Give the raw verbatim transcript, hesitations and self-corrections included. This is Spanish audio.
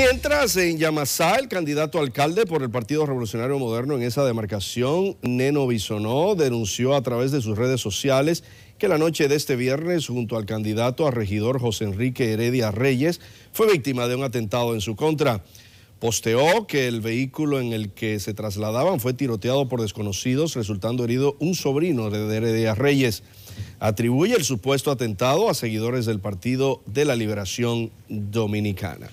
Mientras, en Yamasá, el candidato alcalde por el Partido Revolucionario Moderno en esa demarcación, Neno Bisonó, denunció a través de sus redes sociales que la noche de este viernes, junto al candidato a regidor José Enrique Heredia Reyes, fue víctima de un atentado en su contra. Posteó que el vehículo en el que se trasladaban fue tiroteado por desconocidos, resultando herido un sobrino de Heredia Reyes. Atribuye el supuesto atentado a seguidores del Partido de la Liberación Dominicana.